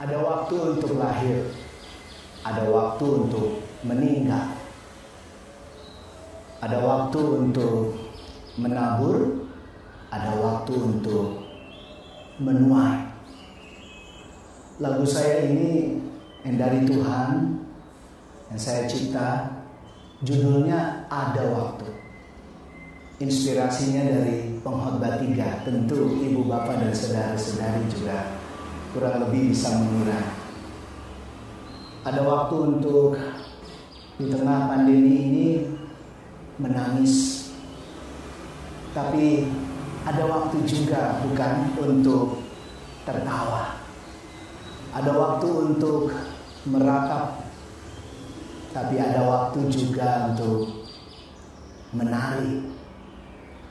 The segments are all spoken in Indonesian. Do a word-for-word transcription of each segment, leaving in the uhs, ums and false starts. Ada waktu untuk lahir, ada waktu untuk meninggal, ada waktu untuk menabur, ada waktu untuk menuai. Lagu saya ini yang dari Tuhan, yang saya cipta, judulnya Ada Waktu. Inspirasinya dari Pengkhotbah tiga, tentu ibu bapak dan saudara-saudari juga kurang lebih bisa mengurang. Ada waktu untuk di tengah pandemi ini menangis, tapi ada waktu juga bukan untuk tertawa. Ada waktu untuk meratap, tapi ada waktu juga untuk menari.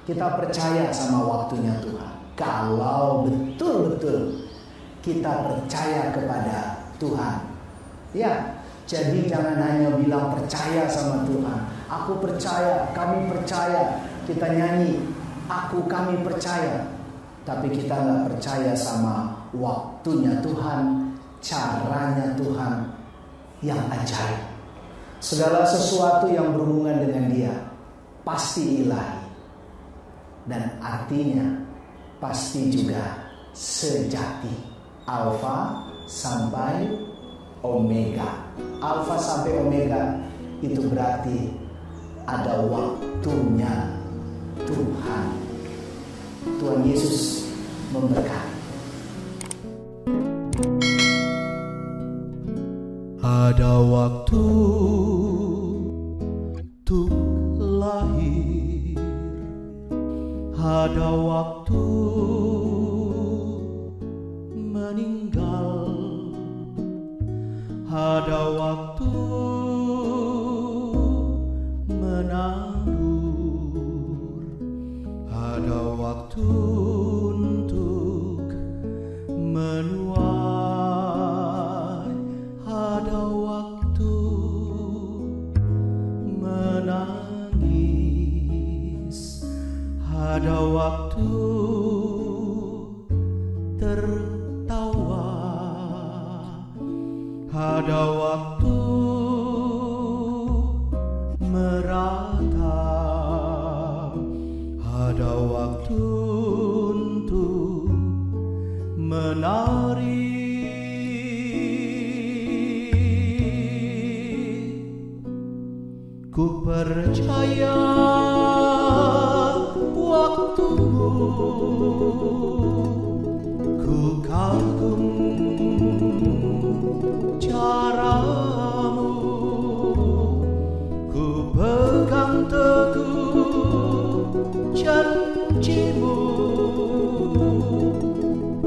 Kita percaya sama waktunya Tuhan. Kalau betul-betul kita percaya kepada Tuhan, ya. Jadi jangan hanya bilang percaya sama Tuhan. Aku percaya, kami percaya. Kita nyanyi aku, kami percaya, tapi kita nggak percaya sama waktunya Tuhan, caranya Tuhan yang ajaib. Segala sesuatu yang berhubungan dengan Dia pasti ilahi, dan artinya pasti juga sejati. Alfa sampai Omega. Alfa sampai Omega itu berarti ada waktunya Tuhan. Tuhan Yesus memberkati. Ada waktu untuk lahir, ada waktu meninggal, ada waktu menabur, ada waktu untuk menuai, ada waktu menangis, ada waktu ter ada waktu meratap, ada waktu untuk menari. Ku percaya waktumu, ku kagum caramu, ku pegang teguh janjimu,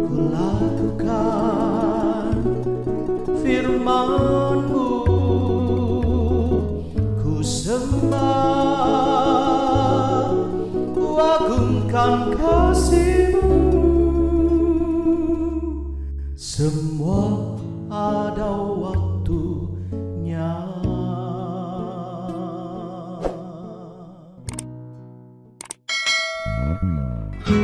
ku lakukan firmanmu, ku sembah, ku agungkan kasihmu. Semua ada waktunya.